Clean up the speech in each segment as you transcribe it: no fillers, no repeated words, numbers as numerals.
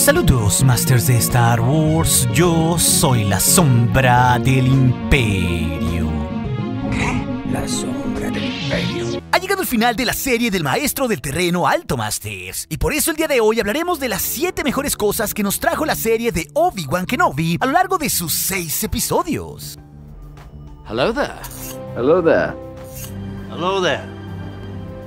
Saludos, Masters de Star Wars, yo soy La Sombra del Imperio. ¿Qué? La Sombra del Imperio. Ha llegado el final de la serie del Maestro del Terreno Alto, Masters, y por eso el día de hoy hablaremos de las 7 mejores cosas que nos trajo la serie de Obi-Wan Kenobi a lo largo de sus 6 episodios. Hello there. Hello there. Hello there.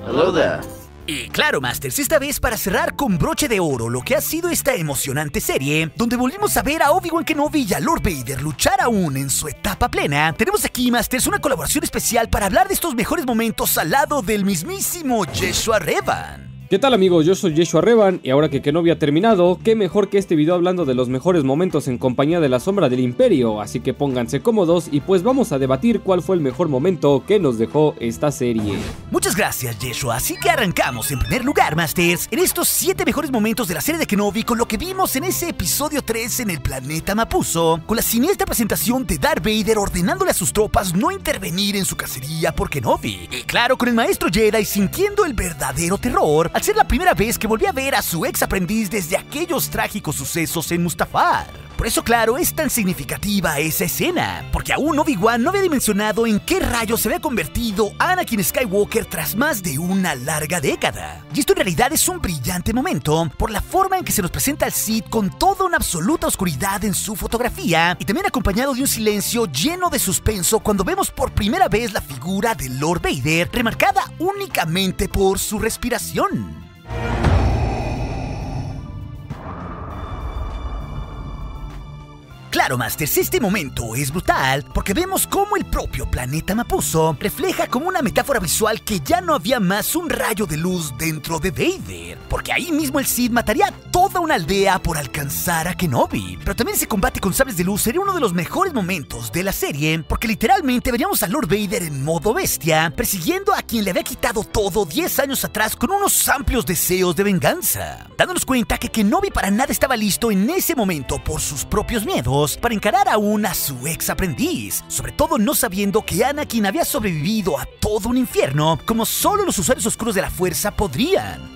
Hello there. Y claro, Masters, esta vez para cerrar con broche de oro lo que ha sido esta emocionante serie, donde volvimos a ver a Obi-Wan Kenobi y a Lord Vader luchar aún en su etapa plena. Tenemos aquí, Masters, una colaboración especial para hablar de estos mejores momentos al lado del mismísimo Jeshua Revan. ¿Qué tal, amigos? Yo soy Jeshua Revan y ahora que Kenobi ha terminado, qué mejor que este video hablando de los mejores momentos en compañía de La Sombra del Imperio, así que pónganse cómodos y pues vamos a debatir cuál fue el mejor momento que nos dejó esta serie. Muchas gracias, Jeshua, así que arrancamos en primer lugar, Masters, en estos 7 mejores momentos de la serie de Kenobi con lo que vimos en ese episodio 3 en el planeta Mapuzo, con la siniestra presentación de Darth Vader ordenándole a sus tropas no intervenir en su cacería por Kenobi, y claro, con el maestro Jedi sintiendo el verdadero terror, ser la primera vez que volví a ver a su ex aprendiz desde aquellos trágicos sucesos en Mustafar. Por eso, claro, es tan significativa esa escena, porque aún Obi-Wan no había dimensionado en qué rayos se había convertido Anakin Skywalker tras más de una larga década. Y esto en realidad es un brillante momento, por la forma en que se nos presenta al Sith con toda una absoluta oscuridad en su fotografía, y también acompañado de un silencio lleno de suspenso cuando vemos por primera vez la figura de Lord Vader, remarcada únicamente por su respiración. Claro, Masters, este momento es brutal porque vemos cómo el propio planeta Mapuzo refleja como una metáfora visual que ya no había más un rayo de luz dentro de Vader, porque ahí mismo el Sith mataría a toda una aldea por alcanzar a Kenobi. Pero también ese combate con sables de luz sería uno de los mejores momentos de la serie, porque literalmente veríamos a Lord Vader en modo bestia, persiguiendo a quien le había quitado todo 10 años atrás con unos amplios deseos de venganza, dándonos cuenta que Kenobi para nada estaba listo en ese momento por sus propios miedos para encarar aún a su ex aprendiz, sobre todo no sabiendo que Anakin había sobrevivido a todo un infierno, como solo los usuarios oscuros de la fuerza podrían.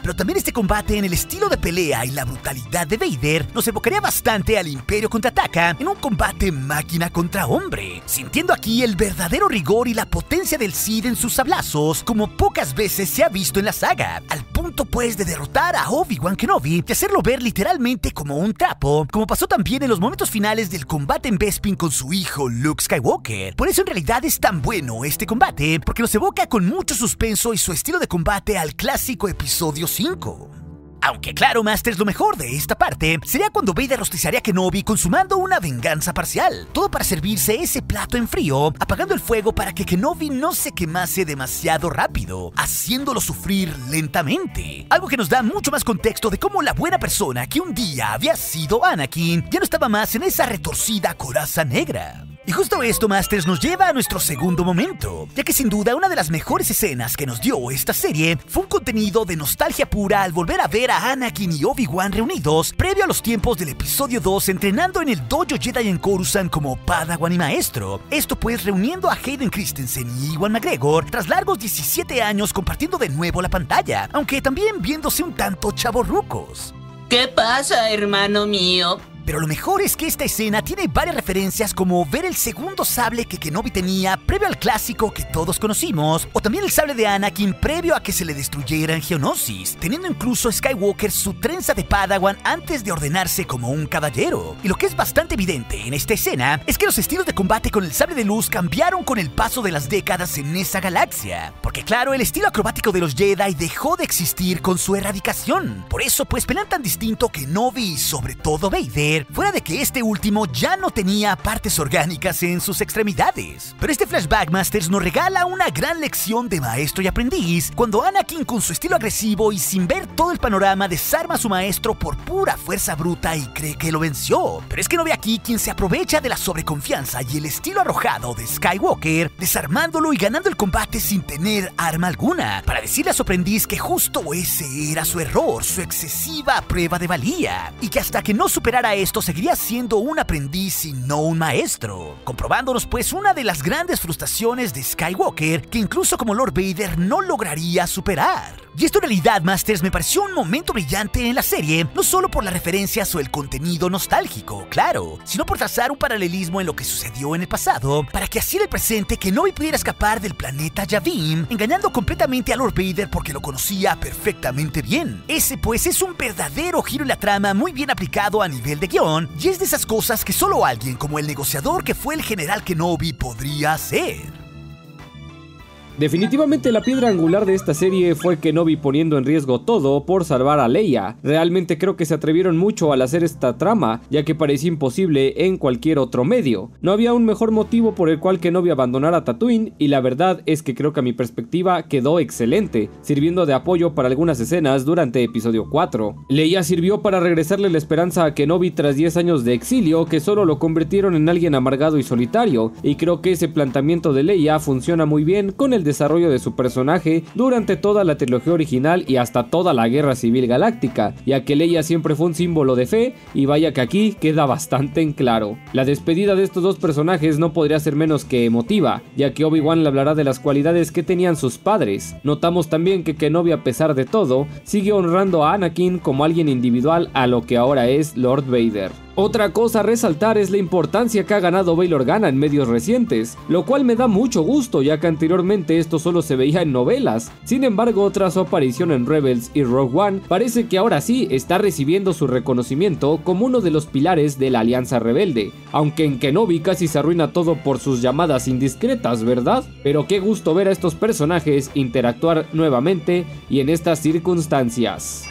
Pero también este combate en el estilo de pelea y la brutalidad de Vader nos evocaría bastante al Imperio Contraataca en un combate máquina contra hombre, sintiendo aquí el verdadero rigor y la potencia del Sith en sus sablazos como pocas veces se ha visto en la saga, al punto pues de derrotar a Obi-Wan Kenobi y hacerlo ver literalmente como un trapo, como pasó también en los momentos finales del combate en Bespin con su hijo Luke Skywalker. Por eso en realidad es tan bueno este combate, porque nos evoca con mucho suspenso y su estilo de combate al clásico episodio 5. Aunque claro, Masters, lo mejor de esta parte sería cuando Vader rostizaría a Kenobi consumando una venganza parcial, todo para servirse ese plato en frío, apagando el fuego para que Kenobi no se quemase demasiado rápido, haciéndolo sufrir lentamente, algo que nos da mucho más contexto de cómo la buena persona que un día había sido Anakin ya no estaba más en esa retorcida coraza negra. Y justo esto, Masters, nos lleva a nuestro segundo momento, ya que sin duda una de las mejores escenas que nos dio esta serie fue un contenido de nostalgia pura al volver a ver a Anakin y Obi-Wan reunidos previo a los tiempos del episodio 2 entrenando en el dojo Jedi en Coruscant como Padawan y maestro, esto pues reuniendo a Hayden Christensen y Ewan McGregor tras largos 17 años compartiendo de nuevo la pantalla, aunque también viéndose un tanto chavorrucos. ¿Qué pasa, hermano mío? Pero lo mejor es que esta escena tiene varias referencias, como ver el segundo sable que Kenobi tenía previo al clásico que todos conocimos, o también el sable de Anakin previo a que se le destruyera en Geonosis, teniendo incluso Skywalker su trenza de Padawan antes de ordenarse como un caballero. Y lo que es bastante evidente en esta escena es que los estilos de combate con el sable de luz cambiaron con el paso de las décadas en esa galaxia, porque claro, el estilo acrobático de los Jedi dejó de existir con su erradicación. Por eso pues pelean tan distinto Kenobi y sobre todo Vader, fuera de que este último ya no tenía partes orgánicas en sus extremidades. Pero este flashback, Masters, nos regala una gran lección de maestro y aprendiz, cuando Anakin con su estilo agresivo y sin ver todo el panorama desarma a su maestro por pura fuerza bruta y cree que lo venció. Pero es que no ve aquí quien se aprovecha de la sobreconfianza y el estilo arrojado de Skywalker, desarmándolo y ganando el combate sin tener arma alguna, para decirle a su aprendiz que justo ese era su error, su excesiva prueba de valía, y que hasta que no superara eso esto seguiría siendo un aprendiz y no un maestro, comprobándonos pues una de las grandes frustraciones de Skywalker que incluso como Lord Vader no lograría superar. Y esto en realidad, Masters, me pareció un momento brillante en la serie, no solo por las referencias o el contenido nostálgico, claro, sino por trazar un paralelismo en lo que sucedió en el pasado, para que así en el presente Kenobi pudiera escapar del planeta Yavin, engañando completamente a Lord Vader porque lo conocía perfectamente bien. Ese pues es un verdadero giro en la trama muy bien aplicado a nivel de guión, y es de esas cosas que solo alguien como el negociador que fue el general Kenobi podría hacer. Definitivamente la piedra angular de esta serie fue Kenobi poniendo en riesgo todo por salvar a Leia. Realmente creo que se atrevieron mucho al hacer esta trama, ya que parecía imposible en cualquier otro medio. No había un mejor motivo por el cual Kenobi abandonara Tatooine, y la verdad es que creo que a mi perspectiva quedó excelente, sirviendo de apoyo para algunas escenas durante episodio 4. Leia sirvió para regresarle la esperanza a Kenobi tras 10 años de exilio que solo lo convirtieron en alguien amargado y solitario, y creo que ese planteamiento de Leia funciona muy bien con el desarrollo de su personaje durante toda la trilogía original y hasta toda la Guerra Civil Galáctica, ya que Leia siempre fue un símbolo de fe, y vaya que aquí queda bastante en claro. La despedida de estos dos personajes no podría ser menos que emotiva, ya que Obi-Wan le hablará de las cualidades que tenían sus padres. Notamos también que Kenobi, a pesar de todo, sigue honrando a Anakin como alguien individual a lo que ahora es Lord Vader. Otra cosa a resaltar es la importancia que ha ganado Bail Organa en medios recientes, lo cual me da mucho gusto, ya que anteriormente esto solo se veía en novelas. Sin embargo, tras su aparición en Rebels y Rogue One, parece que ahora sí está recibiendo su reconocimiento como uno de los pilares de la Alianza Rebelde, aunque en Kenobi casi se arruina todo por sus llamadas indiscretas, ¿verdad? Pero qué gusto ver a estos personajes interactuar nuevamente y en estas circunstancias.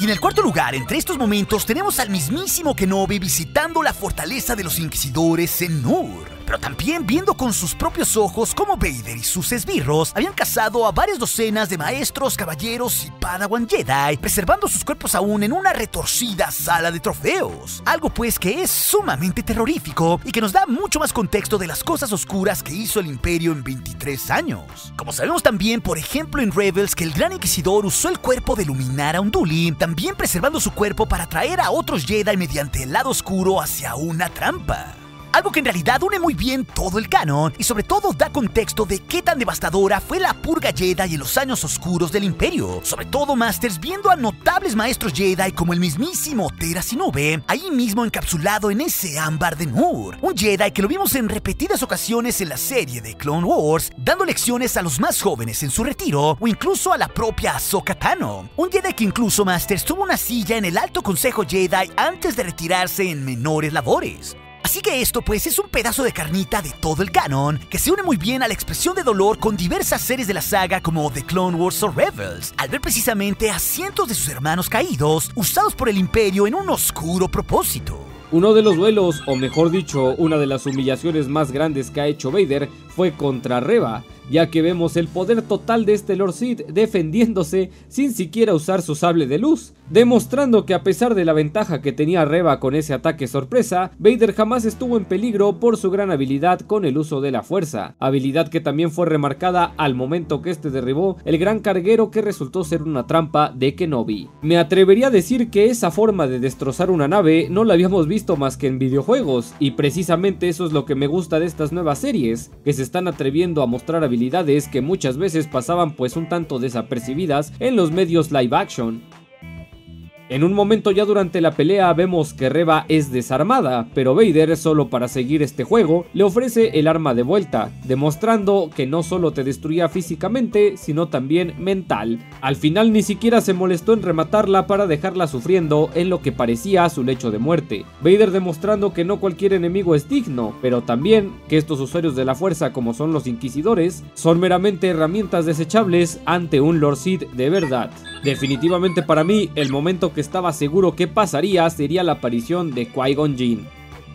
Y en el cuarto lugar, entre estos momentos, tenemos al mismísimo Kenobi visitando la fortaleza de los inquisidores en Nur, pero también viendo con sus propios ojos cómo Vader y sus esbirros habían cazado a varias docenas de maestros, caballeros y padawan Jedi, preservando sus cuerpos aún en una retorcida sala de trofeos. Algo pues que es sumamente terrorífico y que nos da mucho más contexto de las cosas oscuras que hizo el Imperio en 23 años. Como sabemos también, por ejemplo, en Rebels, que el Gran Inquisidor usó el cuerpo de Luminara Unduli, también preservando su cuerpo para atraer a otros Jedi mediante el lado oscuro hacia una trampa. Algo que en realidad une muy bien todo el canon y sobre todo da contexto de qué tan devastadora fue la purga Jedi en los años oscuros del Imperio. Sobre todo, Masters, viendo a notables maestros Jedi como el mismísimo Tera Sinube, ahí mismo encapsulado en ese ámbar de Nur. Un Jedi que lo vimos en repetidas ocasiones en la serie de Clone Wars, dando lecciones a los más jóvenes en su retiro o incluso a la propia Ahsoka Tano. Un Jedi que incluso, Masters, tuvo una silla en el Alto Consejo Jedi antes de retirarse en menores labores. Así que esto pues es un pedazo de carnita de todo el canon, que se une muy bien a la expresión de dolor con diversas series de la saga como The Clone Wars o Rebels, al ver precisamente a cientos de sus hermanos caídos, usados por el Imperio en un oscuro propósito. Uno de los duelos, o mejor dicho, una de las humillaciones más grandes que ha hecho Vader fue contra Reva, ya que vemos el poder total de este Lord Sith defendiéndose sin siquiera usar su sable de luz, demostrando que a pesar de la ventaja que tenía Reva con ese ataque sorpresa, Vader jamás estuvo en peligro por su gran habilidad con el uso de la fuerza, habilidad que también fue remarcada al momento que este derribó el gran carguero que resultó ser una trampa de Kenobi. Me atrevería a decir que esa forma de destrozar una nave no la habíamos visto más que en videojuegos, y precisamente eso es lo que me gusta de estas nuevas series, que se están atreviendo a mostrar habilidades que muchas veces pasaban pues un tanto desapercibidas en los medios live action. En un momento ya durante la pelea vemos que Reva es desarmada, pero Vader, solo para seguir este juego, le ofrece el arma de vuelta, demostrando que no solo te destruía físicamente, sino también mental. Al final ni siquiera se molestó en rematarla para dejarla sufriendo en lo que parecía su lecho de muerte. Vader demostrando que no cualquier enemigo es digno, pero también que estos usuarios de la fuerza, como son los inquisidores, son meramente herramientas desechables ante un Lord Sith de verdad. Definitivamente para mí, el momento que estaba seguro que pasaría sería la aparición de Qui-Gon Jinn.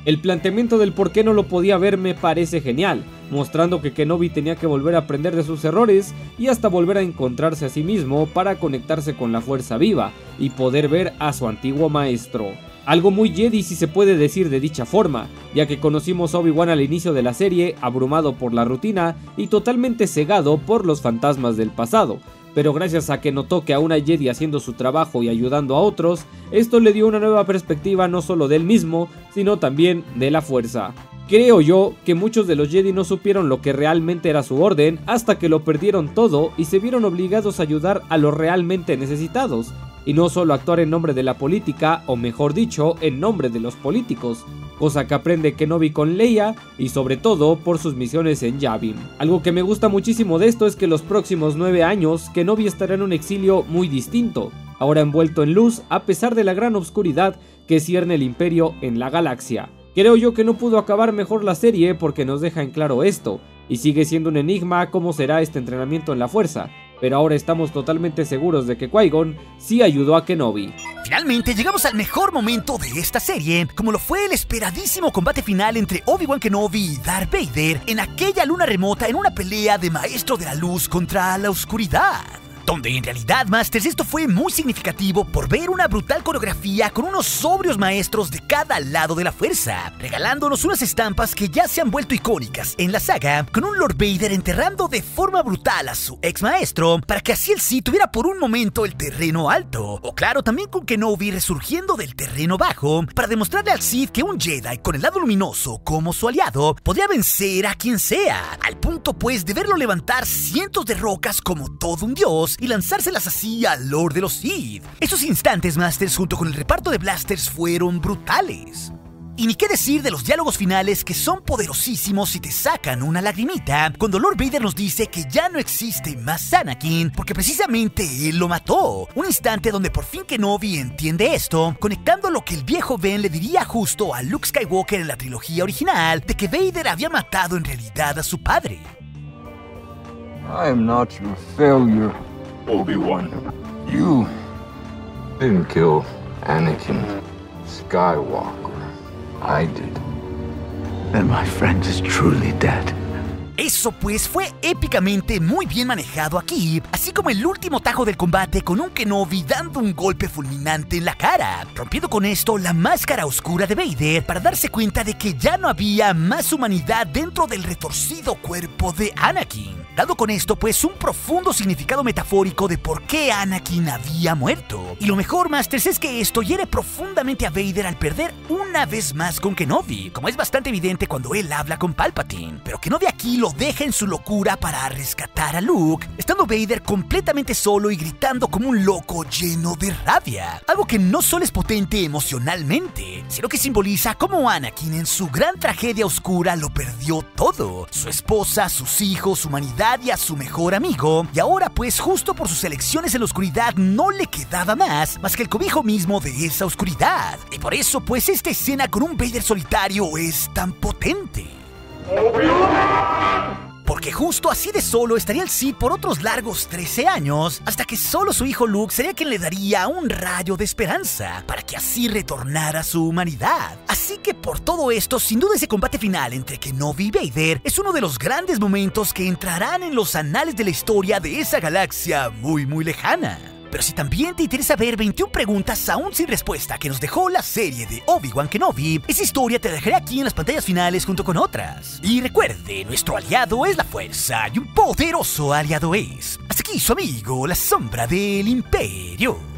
El planteamiento del por qué no lo podía ver me parece genial, mostrando que Kenobi tenía que volver a aprender de sus errores y hasta volver a encontrarse a sí mismo para conectarse con la fuerza viva y poder ver a su antiguo maestro. Algo muy Jedi, si se puede decir de dicha forma, ya que conocimos a Obi-Wan al inicio de la serie abrumado por la rutina y totalmente cegado por los fantasmas del pasado, pero gracias a que notó que a una Jedi haciendo su trabajo y ayudando a otros, esto le dio una nueva perspectiva no solo del mismo, sino también de la fuerza. Creo yo que muchos de los Jedi no supieron lo que realmente era su orden hasta que lo perdieron todo y se vieron obligados a ayudar a los realmente necesitados, y no solo actuar en nombre de la política, o mejor dicho, en nombre de los políticos, cosa que aprende Kenobi con Leia y sobre todo por sus misiones en Yavin. Algo que me gusta muchísimo de esto es que los próximos 9 años Kenobi estará en un exilio muy distinto, ahora envuelto en luz a pesar de la gran oscuridad que cierne el Imperio en la galaxia. Creo yo que no pudo acabar mejor la serie porque nos deja en claro esto, y sigue siendo un enigma cómo será este entrenamiento en la fuerza, pero ahora estamos totalmente seguros de que Qui-Gon sí ayudó a Kenobi. Finalmente llegamos al mejor momento de esta serie, como lo fue el esperadísimo combate final entre Obi-Wan Kenobi y Darth Vader en aquella luna remota en una pelea de maestro de la luz contra la oscuridad. Donde en realidad, Masters, esto fue muy significativo por ver una brutal coreografía con unos sobrios maestros de cada lado de la fuerza, regalándonos unas estampas que ya se han vuelto icónicas en la saga, con un Lord Vader enterrando de forma brutal a su ex maestro, para que así él sí tuviera por un momento el terreno alto, o claro, también con Kenobi resurgiendo del terreno bajo, para demostrarle al Sith que un Jedi con el lado luminoso como su aliado, podría vencer a quien sea, al punto pues de verlo levantar cientos de rocas como todo un dios, y lanzárselas así al Lord de los Sith. Esos instantes, Masters, junto con el reparto de blasters, fueron brutales. Y ni qué decir de los diálogos finales, que son poderosísimos y te sacan una lagrimita, cuando Lord Vader nos dice que ya no existe más Anakin, porque precisamente él lo mató. Un instante donde por fin Kenobi entiende esto, conectando lo que el viejo Ben le diría justo a Luke Skywalker en la trilogía original, de que Vader había matado en realidad a su padre. I am not your failure, Obi-Wan. You didn't kill Anakin Skywalker. I did. Then my friend is truly dead. Eso pues fue épicamente muy bien manejado aquí, así como el último tajo del combate con un Kenobi dando un golpe fulminante en la cara, rompiendo con esto la máscara oscura de Vader para darse cuenta de que ya no había más humanidad dentro del retorcido cuerpo de Anakin, dando con esto pues un profundo significado metafórico de por qué Anakin había muerto. Y lo mejor, Masters, es que esto hiere profundamente a Vader al perder una vez más con Kenobi, como es bastante evidente cuando él habla con Palpatine, pero Kenobi aquí lo deja en su locura para rescatar a Luke, estando Vader completamente solo y gritando como un loco lleno de rabia, algo que no solo es potente emocionalmente, sino que simboliza cómo Anakin en su gran tragedia oscura lo perdió todo, su esposa, sus hijos, su humanidad y a su mejor amigo, y ahora pues justo por sus elecciones en la oscuridad no le quedaba más que el cobijo mismo de esa oscuridad, y por eso pues esta escena con un Vader solitario es tan potente. Porque justo así de solo estaría el Sith por otros largos 13 años, hasta que solo su hijo Luke sería quien le daría un rayo de esperanza, para que así retornara a su humanidad. Así que por todo esto, sin duda ese combate final entre Kenobi y Vader es uno de los grandes momentos que entrarán en los anales de la historia de esa galaxia muy lejana. Pero si también te interesa ver 21 preguntas aún sin respuesta que nos dejó la serie de Obi-Wan Kenobi, esa historia te la dejaré aquí en las pantallas finales junto con otras. Y recuerde, nuestro aliado es la fuerza y un poderoso aliado es. Hasta aquí su amigo, La Sombra del Imperio.